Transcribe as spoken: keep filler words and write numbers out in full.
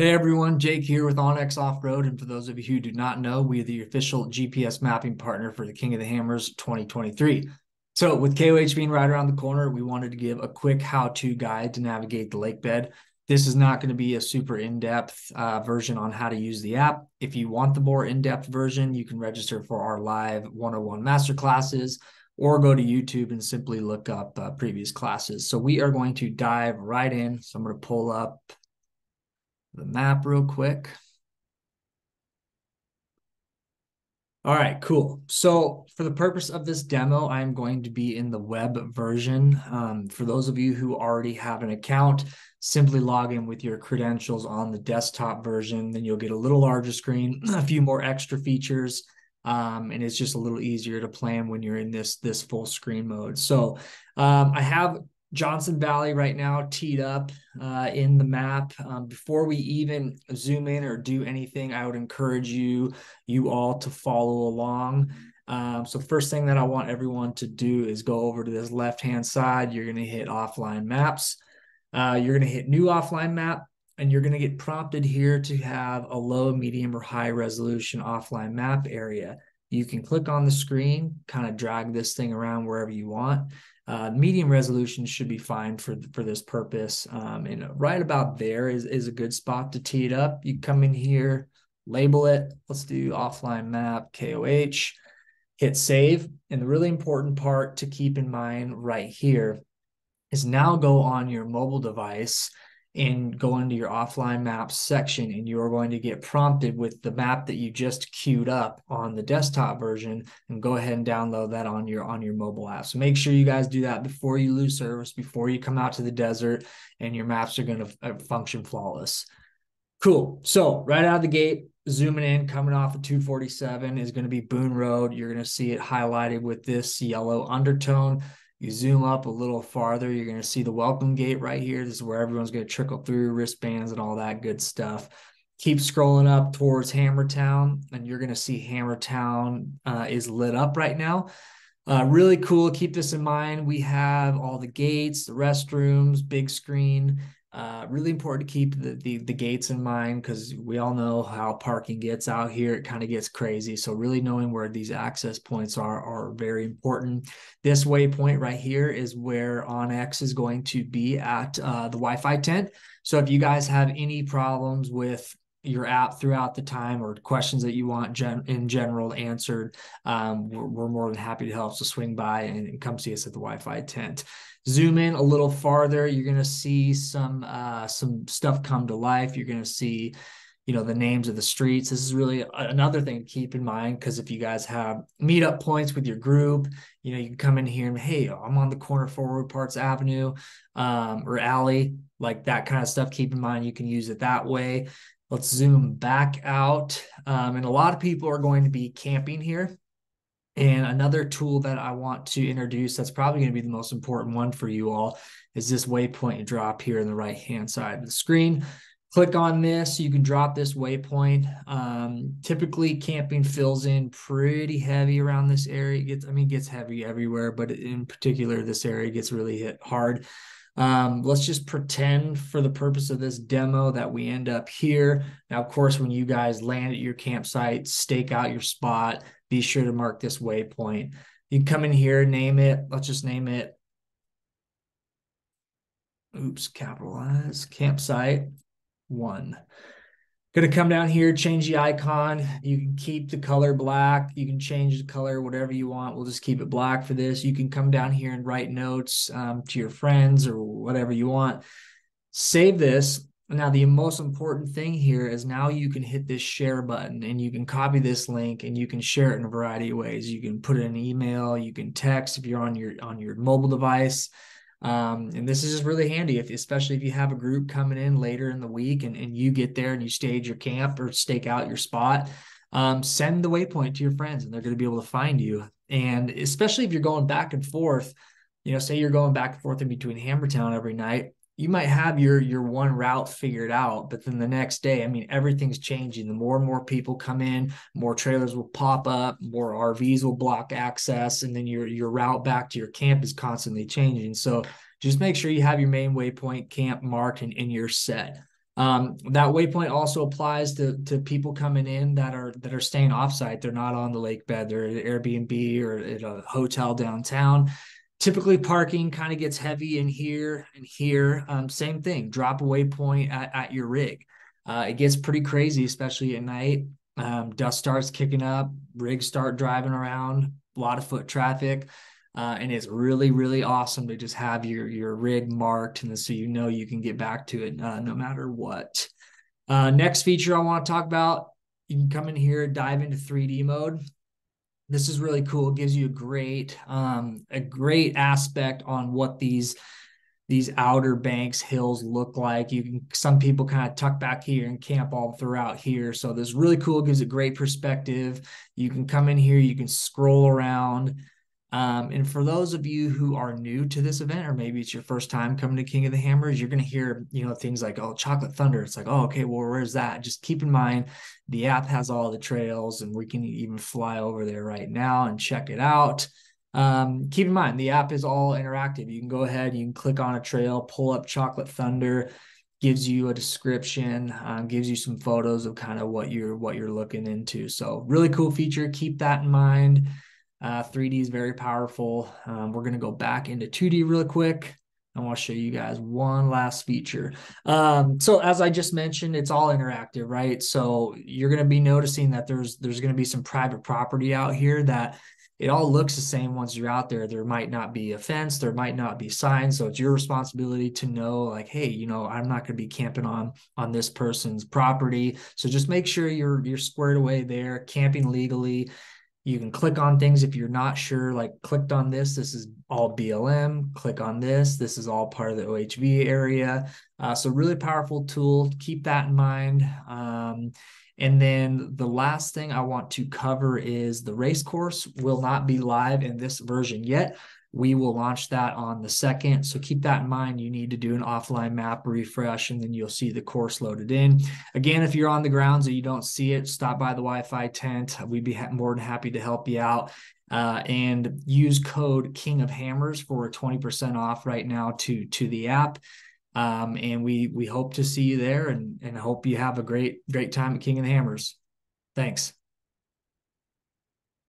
Hey everyone, Jake here with onX Offroad, and for those of you who do not know, we are the official G P S mapping partner for the King of the Hammers twenty twenty-three. So with K O H being right around the corner, we wanted to give a quick how-to guide to navigate the lake bed. This is not going to be a super in-depth uh, version on how to use the app. If you want the more in-depth version, you can register for our live one oh one masterclasses or go to YouTube and simply look up uh, previous classes. So we are going to dive right in. So I'm going to pull up the map real quick. All right, cool. So for the purpose of this demo, I'm going to be in the web version. Um, for those of you who already have an account, simply log in with your credentials on the desktop version. Then you'll get a little larger screen, a few more extra features, Um, and it's just a little easier to plan when you're in this, this full screen mode. So um, I have Johnson Valley right now teed up uh, in the map. Um, before we even zoom in or do anything, I would encourage you, you all to follow along. Um, so first thing that I want everyone to do is go over to this left-hand side. You're going to hit offline maps. Uh, you're going to hit new offline map, and you're going to get prompted here to have a low, medium, or high resolution offline map area. You can click on the screen, kind of drag this thing around wherever you want. Uh, medium resolution should be fine for, for this purpose. Um, and right about there is, is a good spot to tee it up. You come in here, label it. Let's do offline map, K O H, hit save. And the really important part to keep in mind right here is now go on your mobile device and go into your offline maps section, and you're going to get prompted with the map that you just queued up on the desktop version, and go ahead and download that on your on your mobile app. So make sure you guys do that before you lose service, before you come out to the desert, and your maps are going to function flawless. Cool. So right out of the gate, zooming in, coming off of two forty-seven is going to be Boone Road. You're going to see it highlighted with this yellow undertone. You zoom up a little farther, you're going to see the welcome gate right here. This is where everyone's going to trickle through, wristbands and all that good stuff. Keep scrolling up towards Hammertown, and you're going to see Hammertown uh, is lit up right now. Uh, really cool. Keep this in mind. We have all the gates, the restrooms, big screen. Uh, really important to keep the, the, the gates in mind, because we all know how parking gets out here. It kind of gets crazy. So really knowing where these access points are are very important. This waypoint right here is where onX is going to be at uh, the Wi-Fi tent. So if you guys have any problems with your app throughout the time, or questions that you want gen in general answered, um, we're, we're more than happy to help. So swing by and, and come see us at the Wi-Fi tent. Zoom in a little farther. You're going to see some, uh, some stuff come to life. You're going to see, you know, the names of the streets. This is really another thing to keep in mind, because if you guys have meetup points with your group, you know, you can come in here and, hey, I'm on the corner of Forward Parts Avenue um, or alley, like that kind of stuff. Keep in mind, you can use it that way. Let's zoom back out. Um, and a lot of people are going to be camping here. And another tool that I want to introduce that's probably going to be the most important one for you all is this waypoint drop here on the right-hand side of the screen. Click on this. You can drop this waypoint. Um, typically, camping fills in pretty heavy around this area. It gets, I mean, it gets heavy everywhere, but in particular, this area gets really hit hard. Um, let's just pretend for the purpose of this demo that we end up here. Now, of course, when you guys land at your campsite, stake out your spot, be sure to mark this waypoint. You can come in here, name it. Let's just name it. Oops, capitalize campsite one. Going to come down here, change the icon. You can keep the color black. You can change the color, whatever you want. We'll just keep it black for this. You can come down here and write notes um, to your friends or whatever you want. Save this. Now, the most important thing here is now you can hit this share button, and you can copy this link, and you can share it in a variety of ways. You can put it in an email. You can text if you're on your, on your mobile device. Um, and this is just really handy, if, especially if you have a group coming in later in the week, and, and you get there and you stage your camp or stake out your spot, um, send the waypoint to your friends, and they're going to be able to find you. And especially if you're going back and forth, you know, say you're going back and forth in between Hammertown every night, you might have your, your one route figured out, but then the next day, I mean, everything's changing. The more and more people come in, more trailers will pop up, more R Vs will block access. And then your, your route back to your camp is constantly changing. So just make sure you have your main waypoint camp marked, and in your set. Um, that waypoint also applies to to people coming in that are that are staying offsite. They're not on the lake bed. They're at an Airbnb or at a hotel downtown. Typically, parking kind of gets heavy in here and here. Um, same thing. Drop a waypoint at, at your rig. Uh, it gets pretty crazy, especially at night. Um, dust starts kicking up. Rigs start driving around. A lot of foot traffic. Uh, and it's really, really awesome to just have your your rig marked, and so you know you can get back to it uh, no matter what. Uh, next feature I want to talk about, you can come in here, dive into three D mode. This is really cool. It gives you a great um, a great aspect on what these these outer banks hills look like. You can some people kind of tuck back here and camp all throughout here. So this is really cool. It gives a great perspective. You can come in here, you can scroll around. Um, and for those of you who are new to this event, or maybe it's your first time coming to King of the Hammers, you're going to hear, you know, things like, oh, Chocolate Thunder. It's like, oh, okay, well, where's that? Just keep in mind, the app has all the trails, and we can even fly over there right now and check it out. Um, keep in mind, the app is all interactive. You can go ahead, you can click on a trail, pull up Chocolate Thunder, gives you a description, um, gives you some photos of kind of what you're, what you're looking into. So really cool feature. Keep that in mind. Uh, three D is very powerful. Um, we're going to go back into two D real quick. I want to show you guys one last feature. Um, so as I just mentioned, it's all interactive, right? So you're going to be noticing that there's, there's going to be some private property out here that it all looks the same once you're out there. There might not be a fence. There might not be signs. So it's your responsibility to know, like, hey, you know, I'm not going to be camping on, on this person's property. So just make sure you're, you're squared away there, camping legally. You can click on things if you're not sure, like clicked on this, this is all B L M, click on this, this is all part of the O H V area. Uh, so really powerful tool, keep that in mind. Um, and then the last thing I want to cover is the race course will not be live in this version yet. We will launch that on the second. So keep that in mind. You need to do an offline map refresh, and then you'll see the course loaded in. Again, if you're on the grounds and you don't see it, stop by the Wi-Fi tent. We'd be more than happy to help you out. Uh, and use code King of Hammers for twenty percent off right now to, to the app. Um, and we we hope to see you there, and, and hope you have a great, great time at King of the Hammers. Thanks.